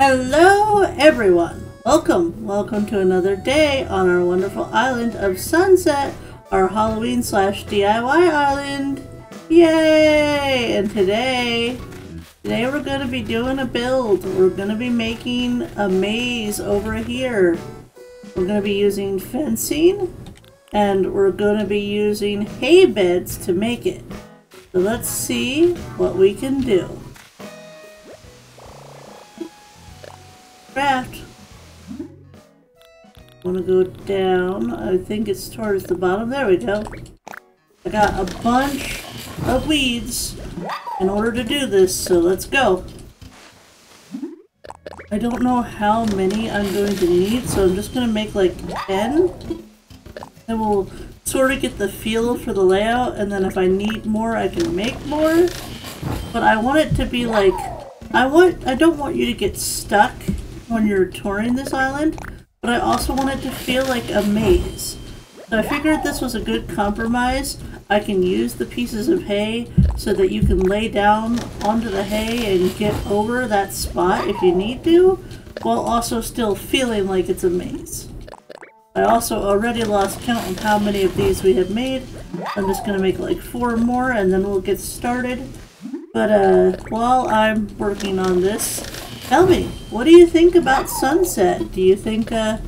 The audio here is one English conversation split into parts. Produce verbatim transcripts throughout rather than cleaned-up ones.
Hello everyone! Welcome! Welcome to another day on our wonderful island of Sunset, our Halloween slash D I Y island! Yay! And today, today we're going to be doing a build. We're going to be making a maze over here. We're going to be using fencing, and we're going to be using hay beds to make it. So let's see what we can do. Craft. I want to go down. I think it's towards the bottom. There we go. I got a bunch of weeds in order to do this, so let's go. I don't know how many I'm going to need, so I'm just going to make like ten. Then we'll sort of get the feel for the layout, and then if I need more, I can make more. But I want it to be like, I want, I don't want you to get stuck when you're touring this island, but I also want it to feel like a maze. So I figured this was a good compromise. I can use the pieces of hay so that you can lay down onto the hay and get over that spot if you need to, while also still feeling like it's a maze. I also already lost count on how many of these we have made. I'm just gonna make like four more and then we'll get started. But uh, while I'm working on this, tell me, what do you think about Sunset? Do you think uh,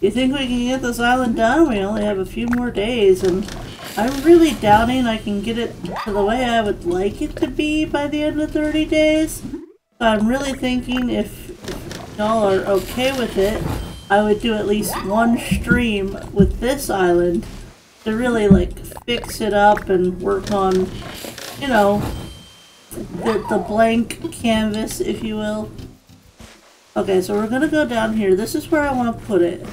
you think we can get this island done? We only have a few more days and I'm really doubting I can get it to the way I would like it to be by the end of thirty days. So I'm really thinking if, if y'all are okay with it, I would do at least one stream with this island to really like fix it up and work on, you know, the, the blank canvas, if you will. Okay, so we're gonna go down here. This is where I want to put it.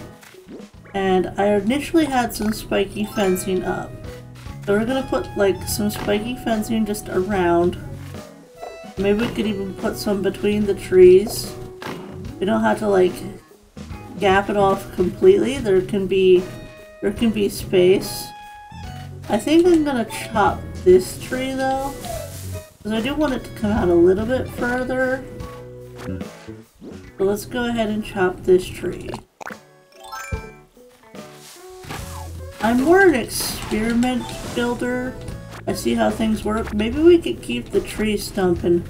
And I initially had some spiky fencing up. So we're gonna put like some spiky fencing just around. Maybe we could even put some between the trees. We don't have to like gap it off completely. There can be there can be space. I think I'm gonna chop this tree though, because I do want it to come out a little bit further. So let's go ahead and chop this tree. I'm more an experiment builder. I see how things work. Maybe we could keep the tree stump and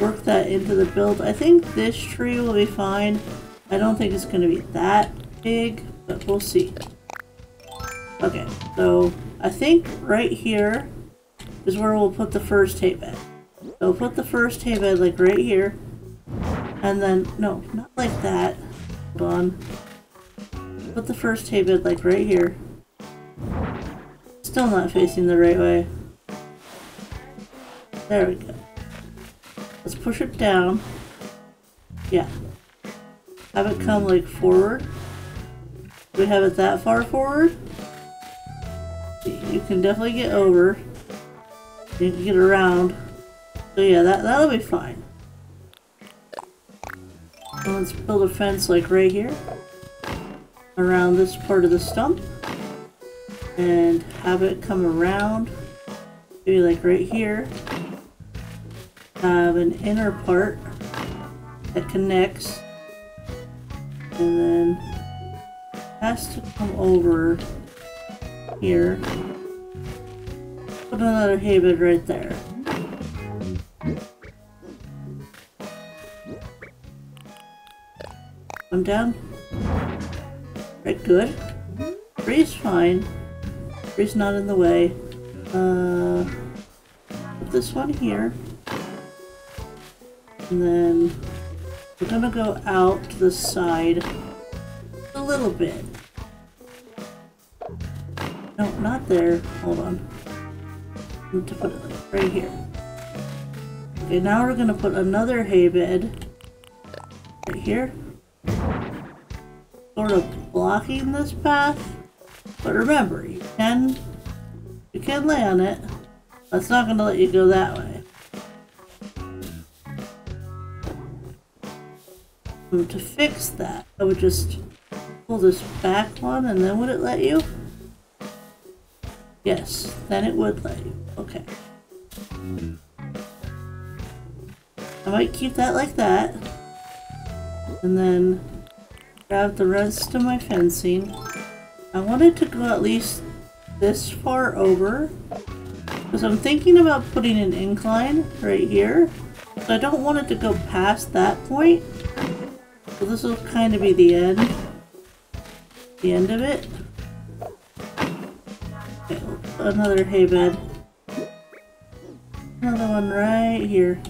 work that into the build. I think this tree will be fine. I don't think it's going to be that big, but we'll see. Okay, so I think right here is where we'll put the first hay bed. So we'll put the first hay bed like right here. And then, no, not like that. Hold on. Put the first hay bed like right here. Still not facing the right way. There we go. Let's push it down. Yeah. Have it come like forward. We have it that far forward. You can definitely get over. You can get around. So yeah, that, that'll be fine. And let's build a fence like right here. Around this part of the stump. And have it come around, maybe like right here. Have an inner part that connects, and then has to come over here. Put another hay bed right there. Come down. Right, good. Tree's fine. Tree's not in the way. Uh, put this one here. And then we're gonna go out to the side a little bit. No, not there. Hold on. I need to put it right here. Okay, now we're gonna put another hay bed right here. Sort of blocking this path. But remember, you can, you can lay on it. That's not going to let you go that way. And to fix that, I would just pull this back one, and then would it let you? Yes, then it would let you. Okay. I might keep that like that. and then grab the rest of my fencing. I wanted to go at least this far over, because I'm thinking about putting an incline right here, but I don't want it to go past that point, so this will kind of be the end, the end of it. Okay, another hay bed. Another one right here.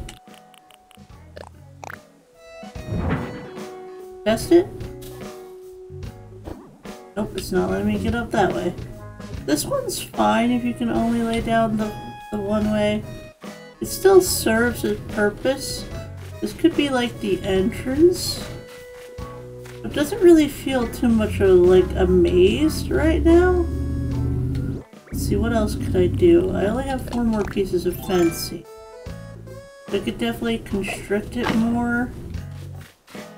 Test it? Nope, it's not letting me get up that way. This one's fine if you can only lay down the, the one way. It still serves its purpose. This could be like the entrance. It doesn't really feel too much of like a maze right now. Let's see, what else could I do? I only have four more pieces of fencing. I could definitely constrict it more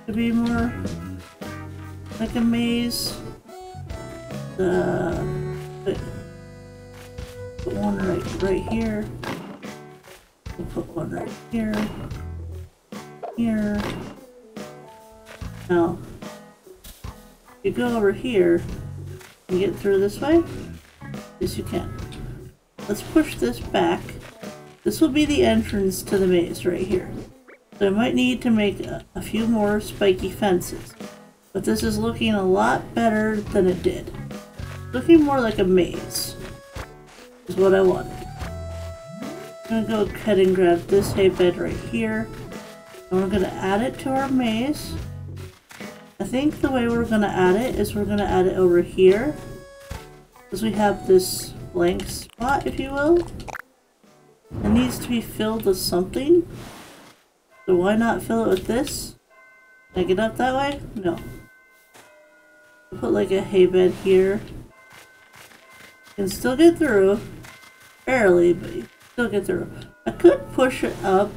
to be more like a maze. Uh, Put, put one right, right here. We'll put one right here. Here. Now, you go over here and get through this way. Yes, you can. Let's push this back. This will be the entrance to the maze right here. So I might need to make a, a few more spiky fences, but this is looking a lot better than it did. Looking more like a maze is what I wanted. I'm gonna go ahead and grab this hay bed right here, and we're gonna add it to our maze. I think the way we're gonna add it is we're gonna add it over here, because we have this blank spot, if you will. It needs to be filled with something, so why not fill it with this? Can I get up that way? No. Put like a hay bed here. Can still get through, barely, but you can still get through. I could push it up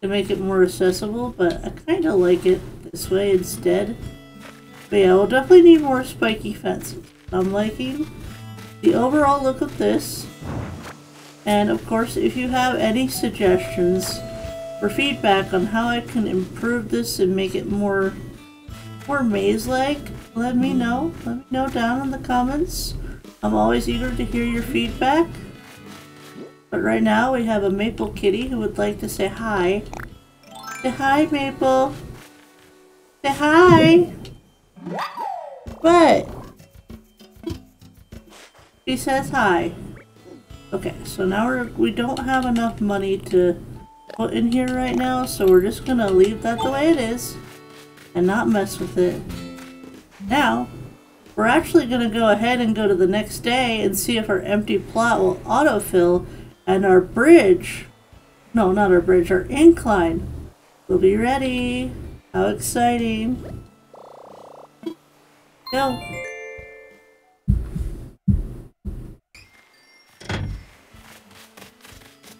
to make it more accessible, but I kind of like it this way instead. But yeah, we'll definitely need more spiky fences. I'm liking the overall look of this. And of course, if you have any suggestions for feedback on how I can improve this and make it more more maze-like, let me know. Let me know down in the comments. I'm always eager to hear your feedback. But right now we have a Maple kitty who would like to say hi. Say hi, Maple. Say hi. What? She says hi. Okay, so now we're, we don't have enough money to put in here right now, so we're just gonna leave that the way it is and not mess with it. Now, we're actually going to go ahead and go to the next day and see if our empty plot will autofill and our bridge, no, not our bridge, our incline will be ready. How exciting. Go.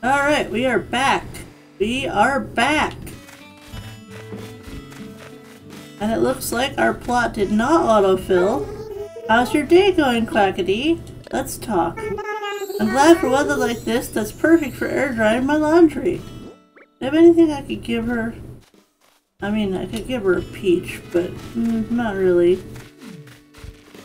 Alright, we are back. We are back. And it looks like our plot did not autofill. How's your day going, Quackity? Let's talk. I'm glad for weather like this that's perfect for air drying my laundry. Do I have anything I could give her? I mean, I could give her a peach, but mm, not really.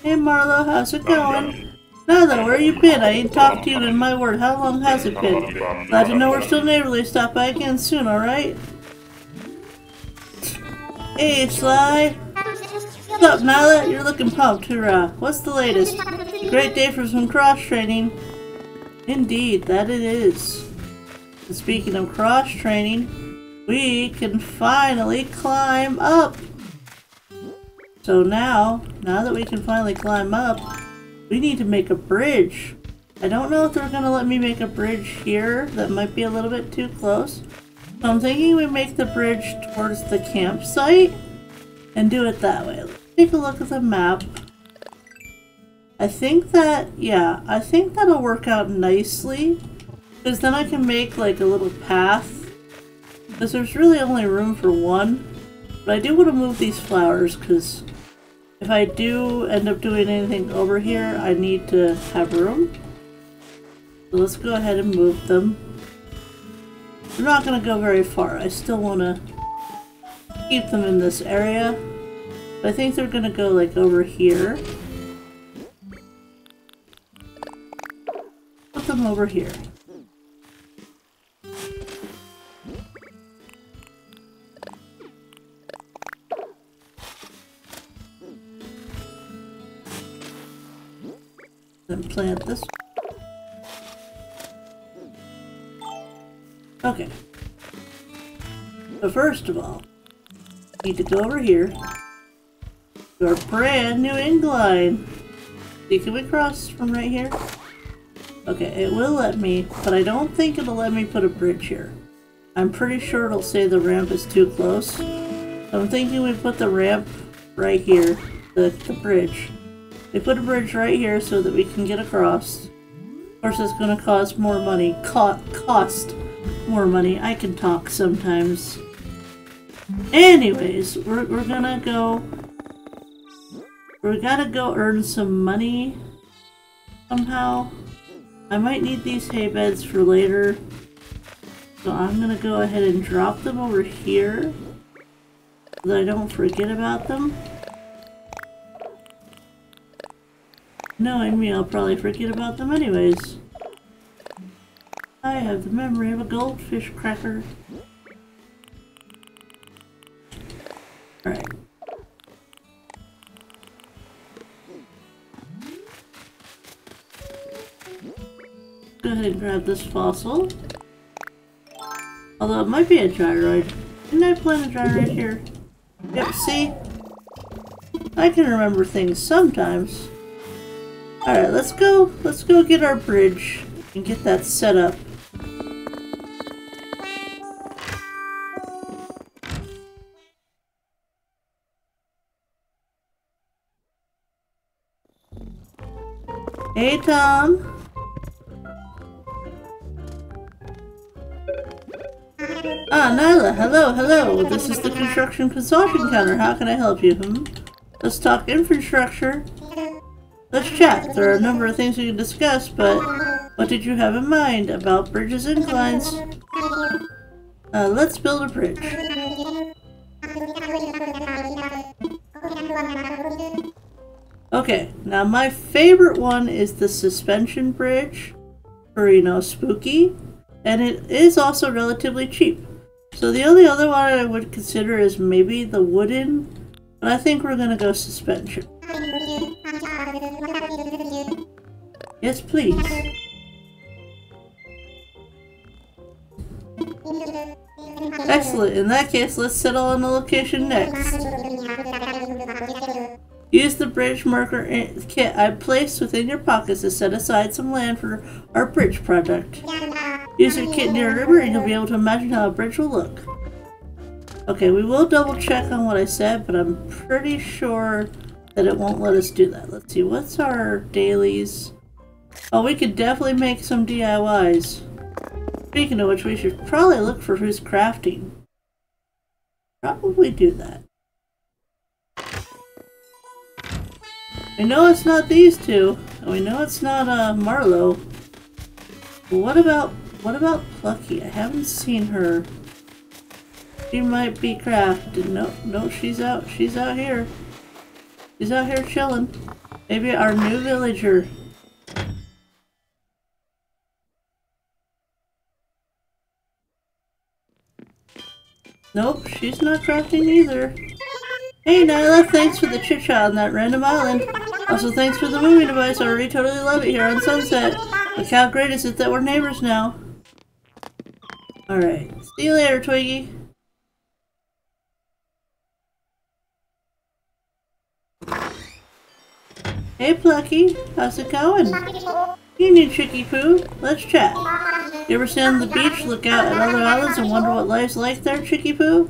Hey Marlo, how's it going? Nada, where you been? I ain't talked to you in my word. How long has it been? Glad to know we're still neighborly. Stop by again soon, alright? Hey, Sly! What's up, Nyla? You're looking pumped, hurrah! What's the latest? A great day for some cross-training. Indeed, that it is. And speaking of cross-training, we can finally climb up! So now, now that we can finally climb up, we need to make a bridge. I don't know if they're gonna let me make a bridge here. That might be a little bit too close. So I'm thinking we make the bridge towards the campsite and do it that way. Let's take a look at the map. I think that, yeah, I think that'll work out nicely, because then I can make like a little path, because there's really only room for one. But I do want to move these flowers, because if I do end up doing anything over here, I need to have room. So let's go ahead and move them. I'm not going to go very far. I still want to keep them in this area. I think they're gonna go like over here. Put them over here. Then plant this. Okay. So first of all, we need to go over here. Our brand new incline. See, can we cross from right here? Okay, it will let me, but I don't think it'll let me put a bridge here. I'm pretty sure it'll say the ramp is too close. I'm thinking we put the ramp right here, the, the bridge. We put a bridge right here so that we can get across. Of course, it's going to cost more money. Co- cost more money. I can talk sometimes. Anyways, we're, we're going to go... We gotta go earn some money somehow. I might need these hay beds for later. So I'm gonna go ahead and drop them over here so that I don't forget about them. Knowing me, I'll probably forget about them anyways. I have the memory of a goldfish cracker. Alright. Go ahead and grab this fossil. Although it might be a gyroid. Didn't I plant a gyroid here? Yep, see? I can remember things sometimes. Alright, let's go. Let's go get our bridge and get that set up. Hey, Tom. Ah, Nyla, hello, hello. This is the construction consulting counter. How can I help you? Hmm? Let's talk infrastructure. Let's chat. There are a number of things we can discuss, but what did you have in mind about bridges and inclines? Uh, let's build a bridge. Okay, now my favorite one is the suspension bridge for, you know, spooky. And it is also relatively cheap. So the only other one I would consider is maybe the wooden, but I think we're gonna go suspension. Yes, please. Excellent, in that case, let's settle on the location next. Use the bridge marker kit I placed within your pockets to set aside some land for our bridge project. Use your kit near a river and you'll be able to imagine how a bridge will look. Okay, we will double check on what I said, but I'm pretty sure that it won't let us do that. Let's see, what's our dailies? Oh, we could definitely make some D I Ys. Speaking of which, we should probably look for who's crafting. Probably do that. We know it's not these two, and we know it's not uh, Marlo. But what about... What about Plucky? I haven't seen her. She might be crafted. No, no, she's out. She's out here. She's out here chilling. Maybe our new villager. Nope, she's not crafting either. Hey Nyla, thanks for the chit chat on that random island. Also thanks for the moving device. I already totally love it here on Sunset. Look how great is it that we're neighbors now. Alright, see you later, Twiggy. Hey, Plucky. How's it going? You new Chicky Poo? Let's chat. You ever stand on the beach, look out at other islands, and wonder what life's like there, Chicky Poo?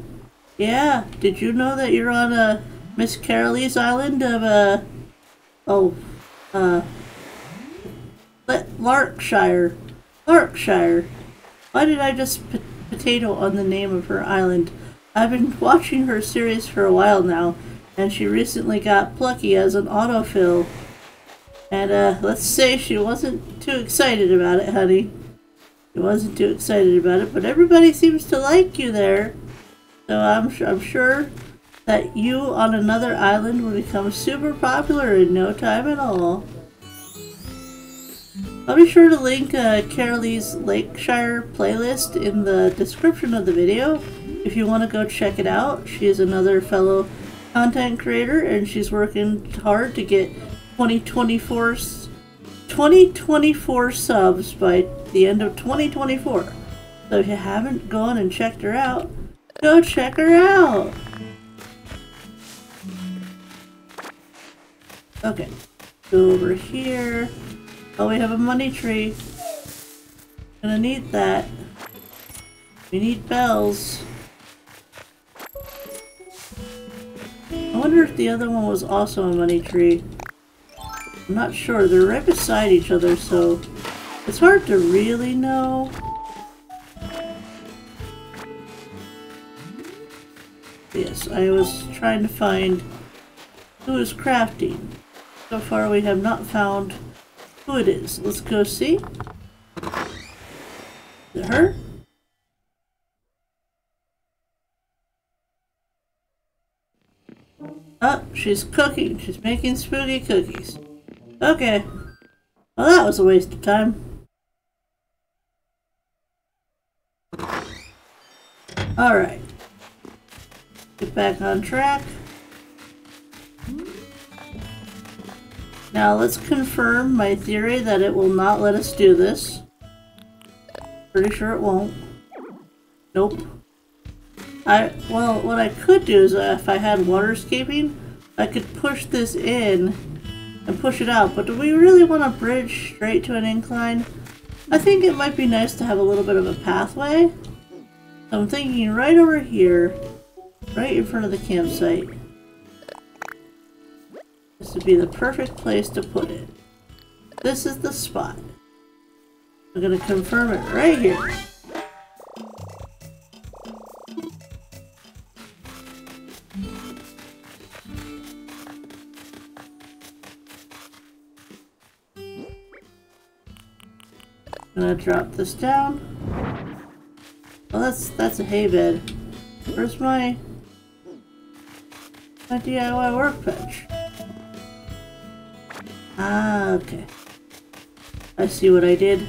Yeah. Did you know that you're on uh, Miss Carralegh's island of, uh... Oh, uh... Larkshire. Larkshire. Why did I just po potato on the name of her island? I've been watching her series for a while now, and she recently got Plucky as an autofill. And uh, let's say she wasn't too excited about it, honey. She wasn't too excited about it, but everybody seems to like you there. So so I'm, I'm sure that you on another island will become super popular in no time at all. I'll be sure to link uh, Carraleigh's Larkshire playlist in the description of the video if you want to go check it out. She is another fellow content creator and she's working hard to get twenty twenty-four subs by the end of twenty twenty-four. So if you haven't gone and checked her out, go check her out! Okay, go over here. Oh, we have a money tree. Gonna need that. We need bells. I wonder if the other one was also a money tree. I'm not sure. They're right beside each other, so it's hard to really know. Yes, I was trying to find who is crafting. So far we have not found who it is. Let's go see. Is it her? Oh, she's cooking. She's making spooky cookies. Okay. Well, that was a waste of time. Alright. Get back on track. Now let's confirm my theory that it will not let us do this. Pretty sure it won't. Nope. I well, what I could do is uh, if I had waterscaping, I could push this in and push it out. But do we really want a bridge straight to an incline? I think it might be nice to have a little bit of a pathway. So I'm thinking right over here, right in front of the campsite. This would be the perfect place to put it. This is the spot. I'm gonna confirm it right here. I'm gonna drop this down. Well, that's that's a hay bed. Where's my, my D I Y workbench? Ah, okay. I see what I did.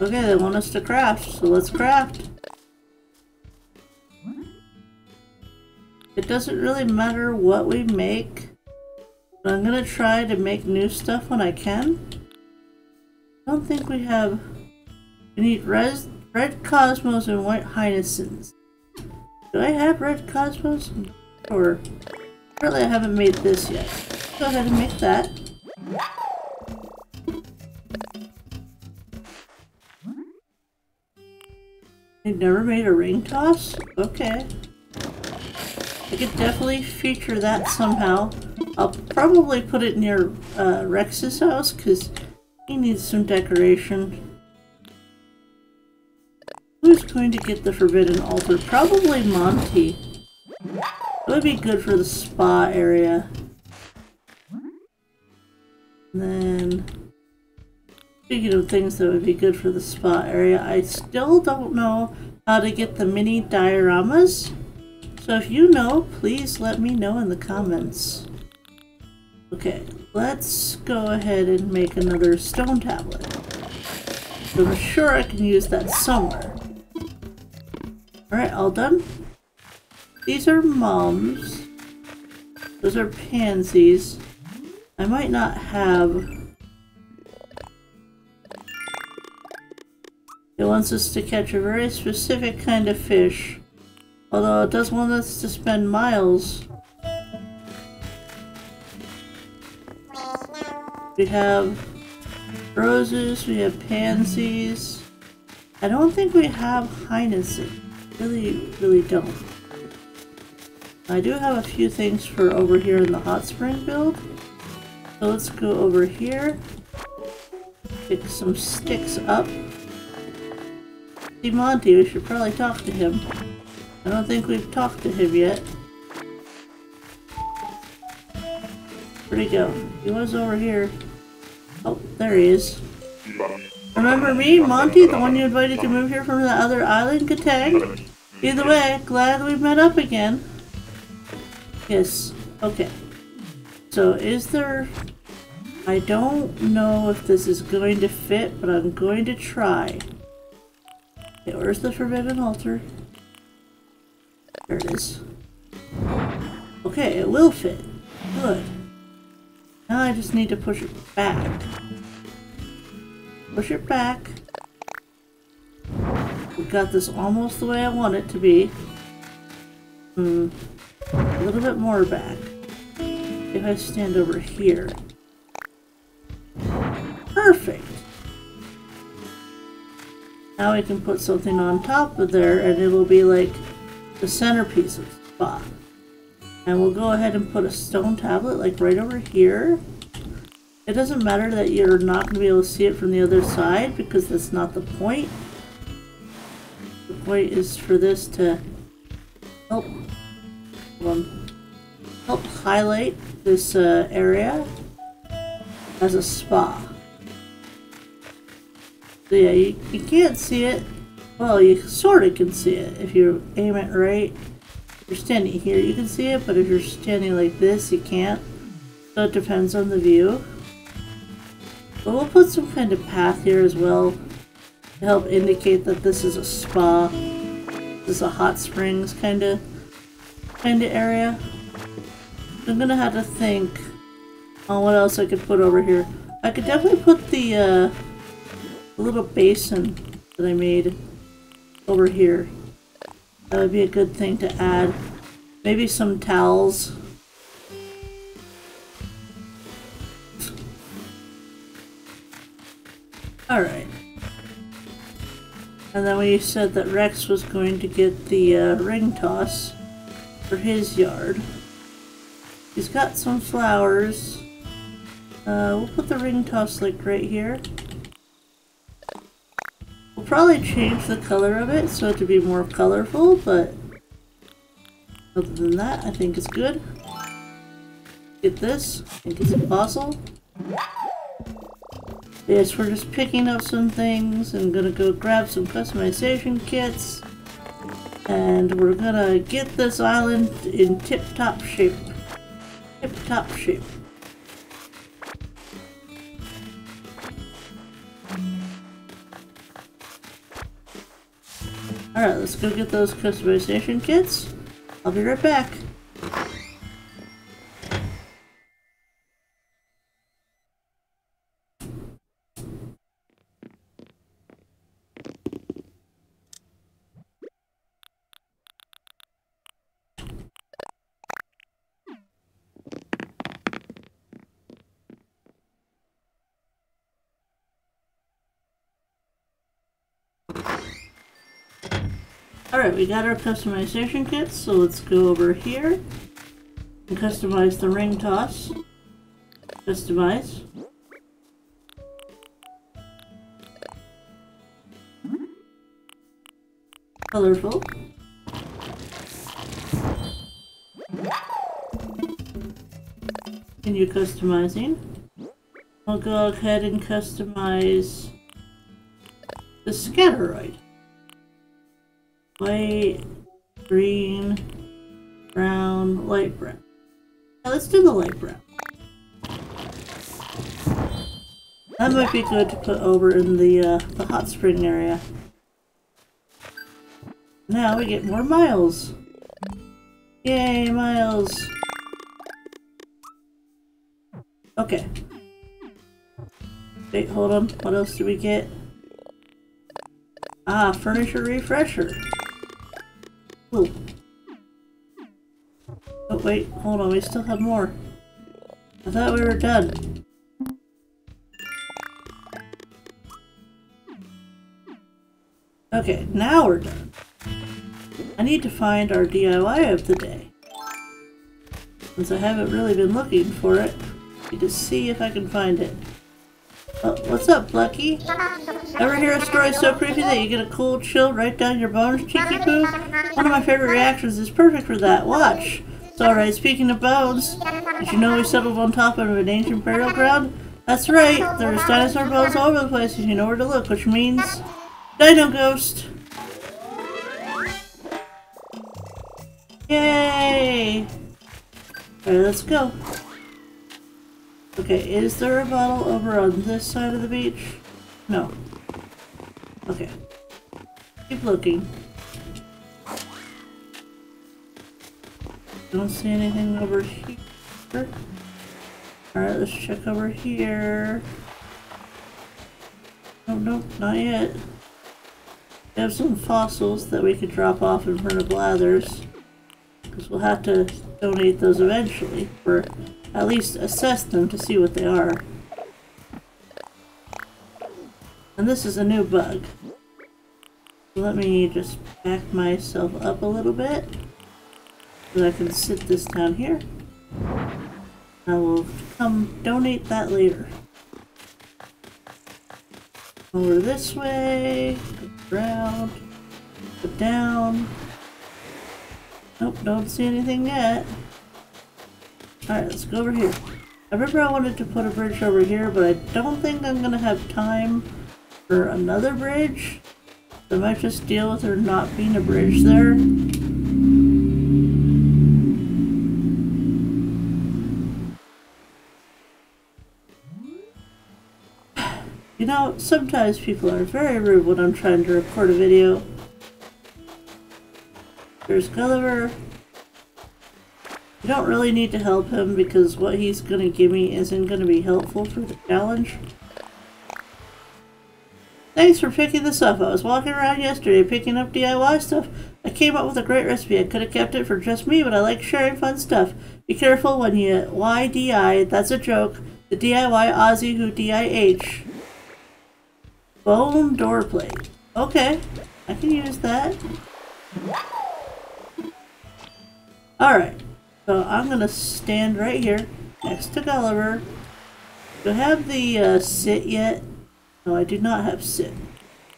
Okay, they want us to craft, so let's craft. It doesn't really matter what we make, but I'm gonna try to make new stuff when I can. I don't think we have... We need res red cosmos and white hyacinths. Do I have red cosmos? Or really, I haven't made this yet. Go ahead and make that. I've never made a ring toss? Okay. I could definitely feature that somehow. I'll probably put it near uh, Rex's house because he needs some decoration. Who's going to get the forbidden altar? Probably Monty. It would be good for the spa area. And then, speaking of things that would be good for the spa area, I still don't know how to get the mini dioramas. So if you know, please let me know in the comments. Okay, let's go ahead and make another stone tablet. So I'm sure I can use that somewhere. Alright, all done. These are mums. Those are pansies. I might not have... It wants us to catch a very specific kind of fish. Although it does want us to spend miles. We have roses, we have pansies. I don't think we have hyacinths. Really, really don't. I do have a few things for over here in the hot spring build. So let's go over here. Pick some sticks up. See Monty, we should probably talk to him. I don't think we've talked to him yet. Where'd he go? He was over here. Oh, there he is. Remember me, Monty, the one you invited to move here from the other island, Katang? Either way, glad we met up again. Yes. Okay. So is there... I don't know if this is going to fit, but I'm going to try. Okay, where's the forbidden altar? There it is. Okay, it will fit. Good. Now I just need to push it back. Push it back. We've got this almost the way I want it to be. Hmm. A little bit more back. If I stand over here. Perfect! Now I can put something on top of there and it'll be like the centerpiece of the spot. And we'll go ahead and put a stone tablet like right over here. It doesn't matter that you're not going to be able to see it from the other side because that's not the point. The point is for this to help um, help highlight this uh, area as a spa. So yeah, you, you can't see it. Well, you sort of can see it if you aim it right. If you're standing here, you can see it, but if you're standing like this, you can't. So it depends on the view. But we'll put some kind of path here as well to help indicate that this is a spa. This is a hot springs kind of kind of area. I'm gonna have to think on what else I could put over here. I could definitely put the uh, little basin that I made over here. That would be a good thing to add. Maybe some towels. Alright. And then when you said that Rex was going to get the uh, ring toss for his yard. He's got some flowers. Uh, we'll put the ring toss like right here. We'll probably change the color of it so it to be more colorful, but other than that, I think it's good. Get this. I think it's impossible. Yes, we're just picking up some things and gonna go grab some customization kits. And we're gonna get this island in tip-top shape. Tip-top shape. Alright, let's go get those customization kits. I'll be right back. Alright, we got our customization kits, so let's go over here and customize the ring toss. Customize. Colorful. Continue customizing. I'll go ahead and customize the scatteroid. White, green, brown, light brown. Yeah, let's do the light brown. That might be good to put over in the, uh, the hot spring area. Now we get more miles. Yay, miles. Okay. Wait, hold on. What else do we get? Ah, furniture refresher. Ooh. Oh wait, hold on, we still have more. I thought we were done. Okay, now we're done. I need to find our D I Y of the day. Since I haven't really been looking for it, I need to see if I can find it. Oh, what's up, Lucky? Ever hear a story so creepy that you get a cold chill right down your bones, cheeky poo? One of my favorite reactions is perfect for that. Watch! It's alright, speaking of bones, did you know we settled on top of an ancient burial ground? That's right, there's dinosaur bones all over the place and you know where to look, which means Dino Ghost! Yay! Alright, let's go. Okay, is there a bottle over on this side of the beach? No. Okay. Keep looking. Don't see anything over here. Alright, let's check over here. Oh, nope, not yet. We have some fossils that we could drop off in front of Blathers, because we'll have to donate those eventually, or at least assess them to see what they are. And this is a new bug. Let me just back myself up a little bit, so I can sit this down here. I will come donate that later. Over this way, around, put down. Nope, don't see anything yet. Alright, let's go over here. I remember I wanted to put a bridge over here, but I don't think I'm gonna have time for another bridge. So I might just deal with there not being a bridge there. You know, sometimes people are very rude when I'm trying to record a video. There's Gulliver. You don't really need to help him because what he's gonna give me isn't gonna be helpful for the challenge. Thanks for picking this up. I was walking around yesterday picking up D I Y stuff. I came up with a great recipe. I could have kept it for just me, but I like sharing fun stuff. Be careful when you Y D I. That's a joke. The D I Y Aussie who D I H. Bone door plate. Okay, I can use that. Alright, so I'm gonna stand right here next to Gulliver. Do I have the uh, sit yet? No, I do not have sit.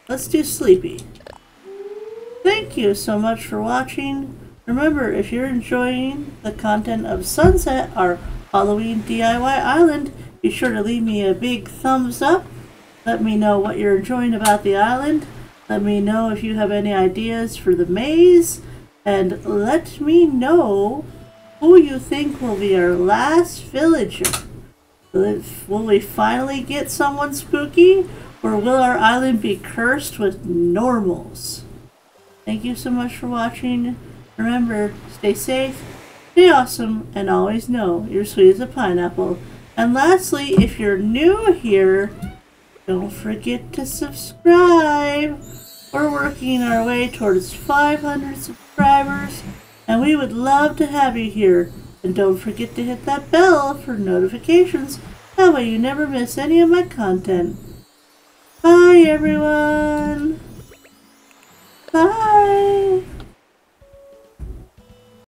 Let's do sleepy. Thank you so much for watching. Remember, if you're enjoying the content of Sunset, our Halloween D I Y island, be sure to leave me a big thumbs up. Let me know what you're enjoying about the island. Let me know if you have any ideas for the maze. And let me know who you think will be our last villager. Will we finally get someone spooky? Or will our island be cursed with normals? Thank you so much for watching. Remember, stay safe, stay awesome, and always know you're sweet as a pineapple. And lastly, if you're new here, don't forget to subscribe! We're working our way towards five hundred subscribers, and we would love to have you here. And don't forget to hit that bell for notifications, that way you never miss any of my content. Bye everyone!